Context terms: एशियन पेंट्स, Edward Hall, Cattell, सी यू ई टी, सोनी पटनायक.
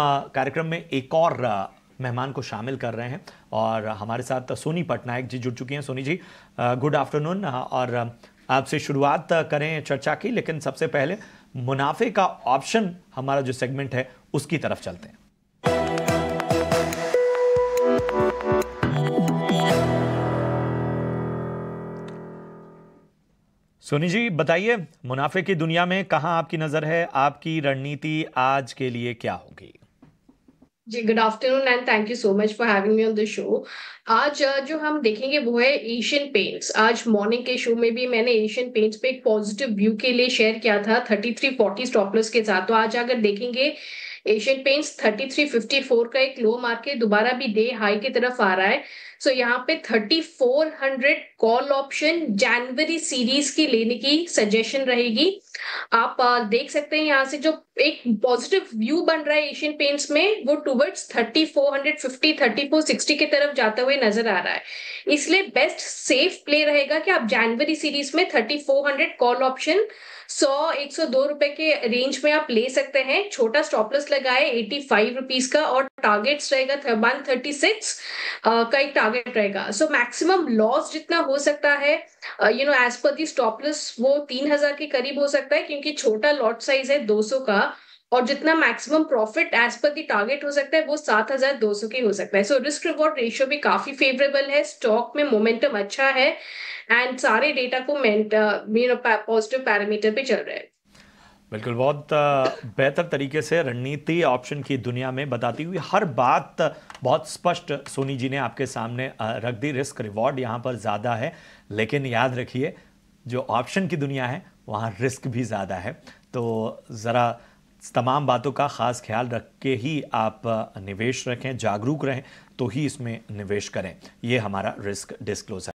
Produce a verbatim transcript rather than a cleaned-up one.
कार्यक्रम में एक और मेहमान को शामिल कर रहे हैं और हमारे साथ सोनी पटनायक जी जुड़ चुकी हैं। सोनी जी गुड आफ्टरनून, और आपसे शुरुआत करें चर्चा की, लेकिन सबसे पहले मुनाफे का ऑप्शन हमारा जो सेगमेंट है उसकी तरफ चलते हैं। सोनी जी बताइए, मुनाफे की दुनिया में कहाँ आपकी नजर है, आपकी रणनीति आज के लिए क्या होगी? जी good afternoon and thank you so much for having me on the show. आज जो हम देखेंगे वो है एशियन पेंट्स। आज मॉर्निंग के शो में भी मैंने एशियन पेंट्स पे एक पॉजिटिव व्यू के लिए शेयर किया था thirty three forty stop loss के साथ। तो आज अगर देखेंगे एशियन पेंट्स thirty three fifty four का एक लो मार्केट दोबारा भी डे हाई की तरफ आ रहा है। सो so, यहाँ पे thirty four hundred call option जनवरी सीरीज की लेने की सजेशन रहेगी। आप देख सकते हैं यहाँ से जो एक पॉजिटिव व्यू बन रहा है एशियन पेंट्स में, वो towards thirty four fifty thirty four sixty के तरफ जाते हुए नजर आ रहा है। इसलिए बेस्ट सेफ प्ले रहेगा कि आप जनवरी सीरीज में thirty four hundred call option सौ एक सौ दो रुपए के रेंज में आप ले सकते हैं। छोटा स्टॉपलस लगाए पचासी रुपीस का, और टारगेट्स रहेगा वन थर्टी सिक्स का एक टारगेट रहेगा। सो मैक्सिमम लॉस जितना हो सकता है, you know as per the stop loss, वो तीन हज़ार के करीब हो सकता है क्योंकि छोटा लॉट साइज है दो सौ का, और जितना मैक्सिमम प्रॉफिट एज पर दी टारगेट हो सकता है वो सात हज़ार दो सौ के हो सकता है। सो रिस्क रिवॉर्ड रेशियो भी काफी फेवरेबल है, स्टॉक में मोमेंटम अच्छा है एंड सारे डेटा को यू नो पॉजिटिव पैरामीटर पे चल रहा है। बिल्कुल, बहुत बेहतर तरीके से रणनीति ऑप्शन की दुनिया में बताती हुई हर बात बहुत स्पष्ट सोनी जी ने आपके सामने रख दी। रिस्क रिवॉर्ड यहाँ पर ज़्यादा है, लेकिन याद रखिए जो ऑप्शन की दुनिया है वहाँ रिस्क भी ज़्यादा है। तो ज़रा तमाम बातों का ख़ास ख्याल रख के ही आप निवेश रखें, जागरूक रहें तो ही इसमें निवेश करें। ये हमारा रिस्क डिस्क्लोजर।